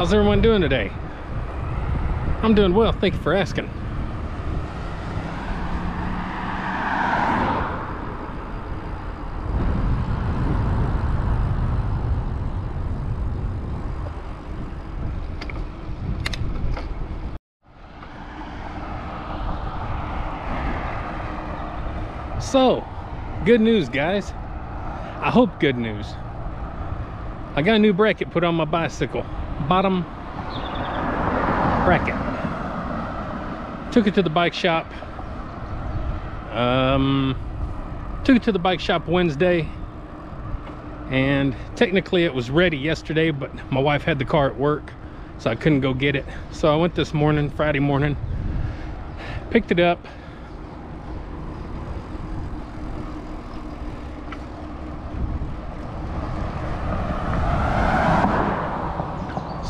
How's everyone doing today? I'm doing well, thank you for asking. So, good news guys. I hope good news. I got a new bracket put on my bicycle. Bottom bracket. Took it to the bike shop. Took it to the bike shop Wednesday. And technically it was ready yesterday, but my wife had the car at work, so I couldn't go get it. So I went this morning, Friday morning, picked it up.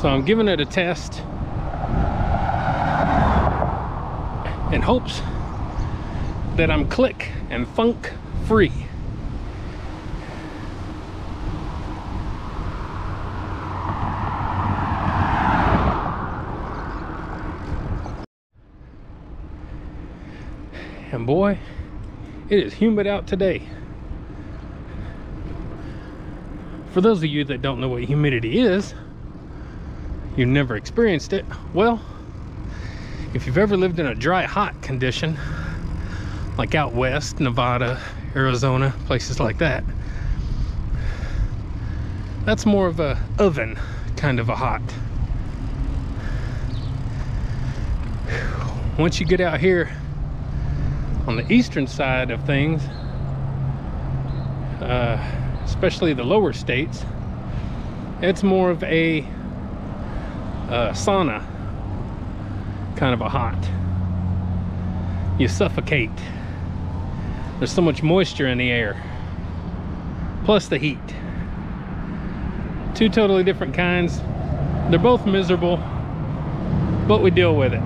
So I'm giving it a test in hopes that I'm click and funk free. And boy, it is humid out today. For those of you that don't know what humidity is, you've never experienced it. Well, if you've ever lived in a dry, hot condition, like out west, Nevada, Arizona, places like that, that's more of a oven kind of a hot. Once you get out here on the eastern side of things, especially the lower states, it's more of a sauna kind of a hot. You suffocate. There's so much moisture in the air, plus the heat. Two totally different kinds. They're both miserable, but we deal with it.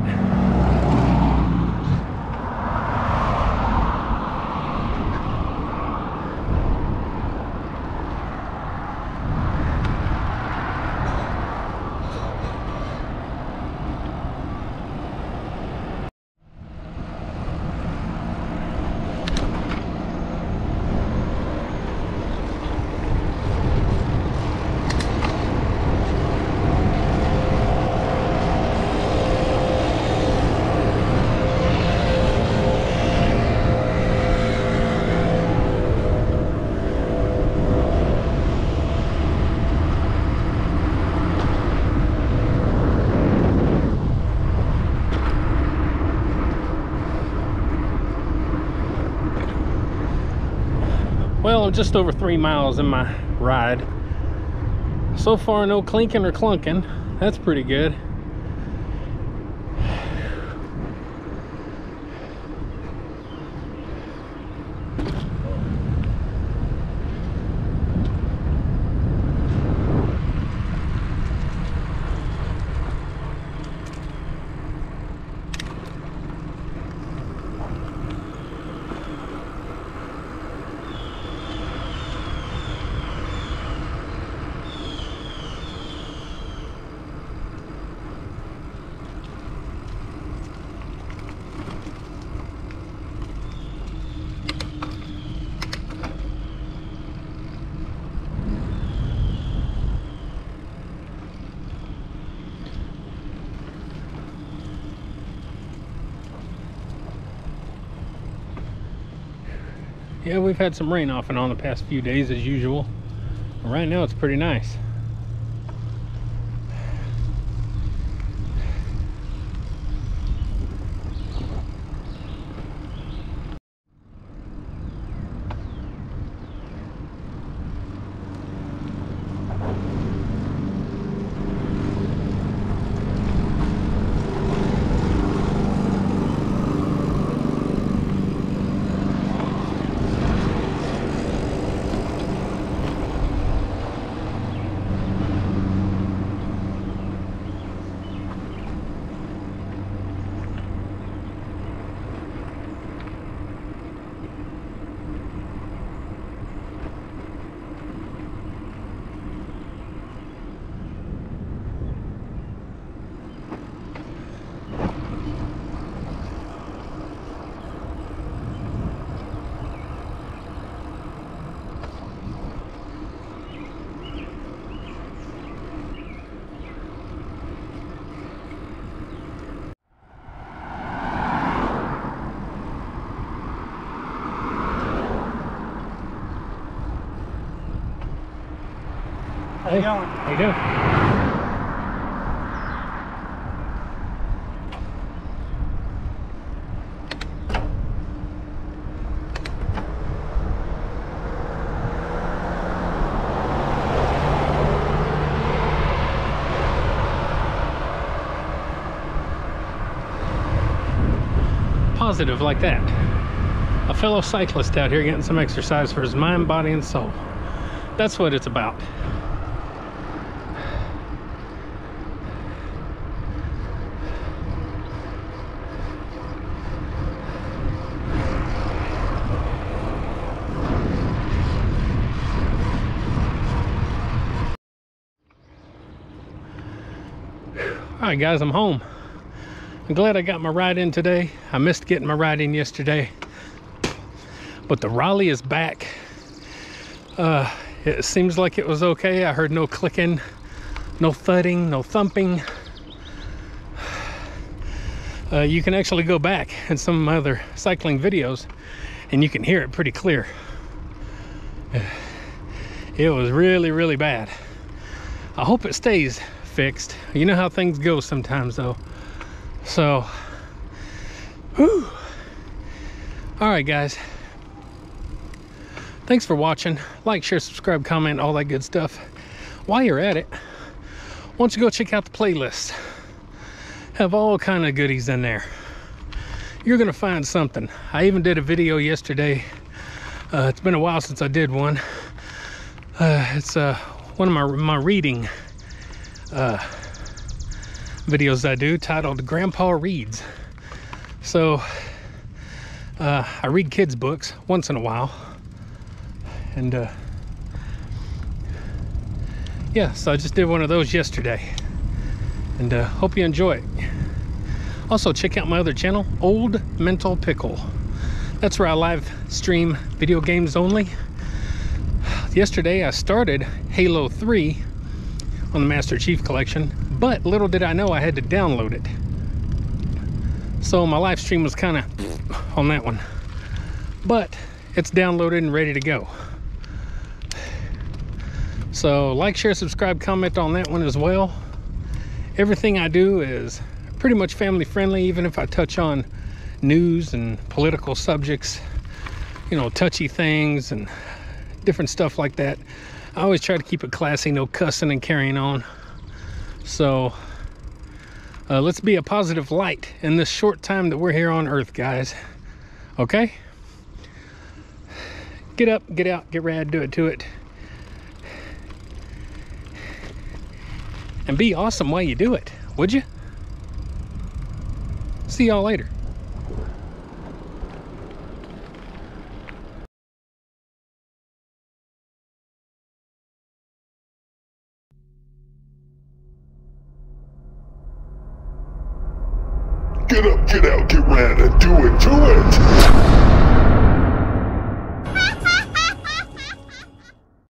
Well, I'm just over 3 miles in my ride. So far, no clinking or clunking. That's pretty good. Yeah, we've had some rain off and on the past few days as usual. Right now it's pretty nice. How's it going? How you doing? Positive like that. A fellow cyclist out here getting some exercise for his mind, body, and soul. That's what it's about. Alright guys, I'm home. I'm glad I got my ride in today. I missed getting my ride in yesterday. But the Raleigh is back. It seems like it was okay. I heard no clicking, no thudding, no thumping. You can actually go back in some of my other cycling videos and you can hear it pretty clear. It was really, really bad. I hope it stays fixed. You know how things go sometimes though. So, whew. All right guys, thanks for watching. Like, share, subscribe, comment, all that good stuff. While you're at it, why don't you go check out the playlist? Have all kind of goodies in there. You're gonna find something. I even did a video yesterday. It's been a while since I did one. It's one of my reading videos I do, titled Grandpa Reads. So I read kids books once in a while, and yeah, so I just did one of those yesterday, and hope you enjoy it. Also check out my other channel, Old Mental Pickle. That's where I live stream video games only. Yesterday I started Halo 3 on the Master Chief collection, but little did I know I had to download it. So my live stream was kind of on that one, but it's downloaded and ready to go. So like, share, subscribe, comment on that one as well. Everything I do is pretty much family friendly, even if I touch on news and political subjects, you know, touchy things and different stuff like that. I always try to keep it classy, no cussing and carrying on. So let's be a positive light in this short time that we're here on Earth, guys. Okay? Get up, get out, get rad, do it to it. And be awesome while you do it, would you? See y'all later. Get up, get out, get rad, and do it to it.